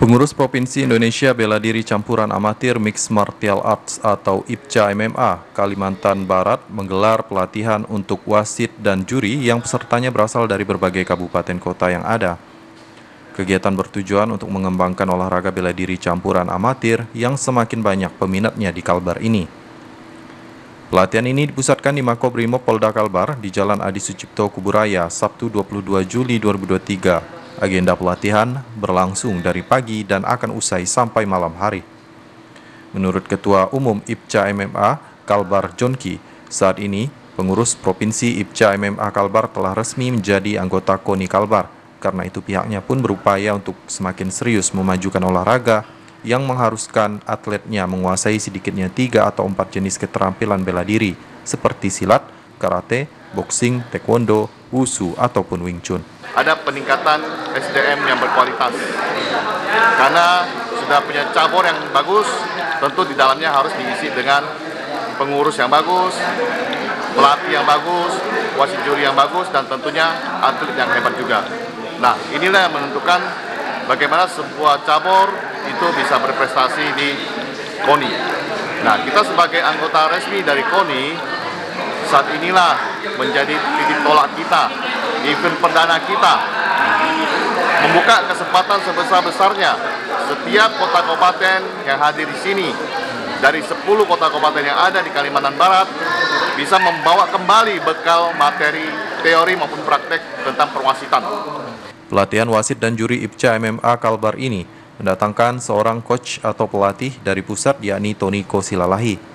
Pengurus Provinsi Indonesia Bela Diri Campuran Amatir Mixed Martial Arts atau IPCA MMA Kalimantan Barat menggelar pelatihan untuk wasit dan juri yang pesertanya berasal dari berbagai kabupaten kota yang ada. Kegiatan bertujuan untuk mengembangkan olahraga bela diri campuran amatir yang semakin banyak peminatnya di Kalbar ini. Pelatihan ini dipusatkan di Mako Brimob Polda Kalbar di Jalan Adi Sucipto Kuburaya, Sabtu 22 Juli 2023. Agenda pelatihan berlangsung dari pagi dan akan usai sampai malam hari. Menurut Ketua Umum IPCA MMA Kalbar Jonki, saat ini pengurus Provinsi IPCA MMA Kalbar telah resmi menjadi anggota KONI Kalbar. Karena itu pihaknya pun berupaya untuk semakin serius memajukan olahraga yang mengharuskan atletnya menguasai sedikitnya 3 atau 4 jenis keterampilan bela diri seperti silat, karate, boxing, taekwondo, wushu, ataupun wing chun. Ada peningkatan SDM yang berkualitas karena sudah punya cabur yang bagus, tentu di dalamnya harus diisi dengan pengurus yang bagus, pelatih yang bagus, wasit juri yang bagus, dan tentunya atlet yang hebat juga. Nah, inilah yang menentukan bagaimana sebuah cabur itu bisa berprestasi di KONI. Nah, kita sebagai anggota resmi dari KONI saat inilah menjadi titik tolak kita, event perdana kita, membuka kesempatan sebesar-besarnya setiap kota kabupaten yang hadir di sini dari 10 kota kabupaten yang ada di Kalimantan Barat bisa membawa kembali bekal materi teori maupun praktek tentang perwasitan. Pelatihan wasit dan juri IPCA MMA Kalbar ini mendatangkan seorang coach atau pelatih dari pusat, yakni Toniko Silalahi.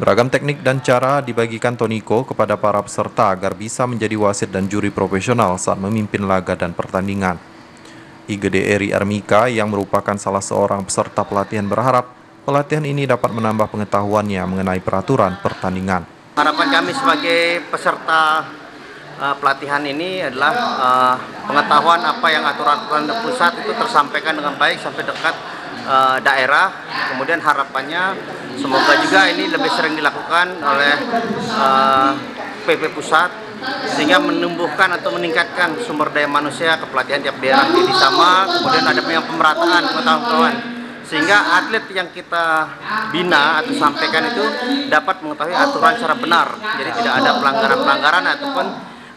Beragam teknik dan cara dibagikan Toniko kepada para peserta agar bisa menjadi wasit dan juri profesional saat memimpin laga dan pertandingan. Gede Eri Armika yang merupakan salah seorang peserta pelatihan berharap pelatihan ini dapat menambah pengetahuannya mengenai peraturan pertandingan. Harapan kami sebagai peserta pelatihan ini adalah pengetahuan apa yang aturan-aturan pusat itu tersampaikan dengan baik sampai dekat daerah. Kemudian harapannya semoga juga ini lebih sering dilakukan oleh PP pusat sehingga menumbuhkan atau meningkatkan sumber daya manusia kepelatihan tiap daerah jadi sama, kemudian ada pemerataan pengetahuan sehingga atlet yang kita bina atau sampaikan itu dapat mengetahui aturan secara benar, jadi tidak ada pelanggaran-pelanggaran ataupun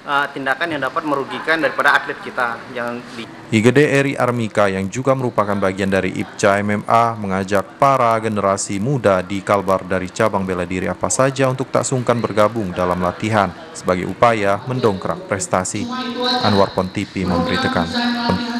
tindakan yang dapat merugikan daripada atlet kita yang di. Gede Eri Armika yang juga merupakan bagian dari IPCA MMA mengajak para generasi muda di Kalbar dari cabang bela diri apa saja untuk tak sungkan bergabung dalam latihan sebagai upaya mendongkrak prestasi. Anwar Pontv memberitakan.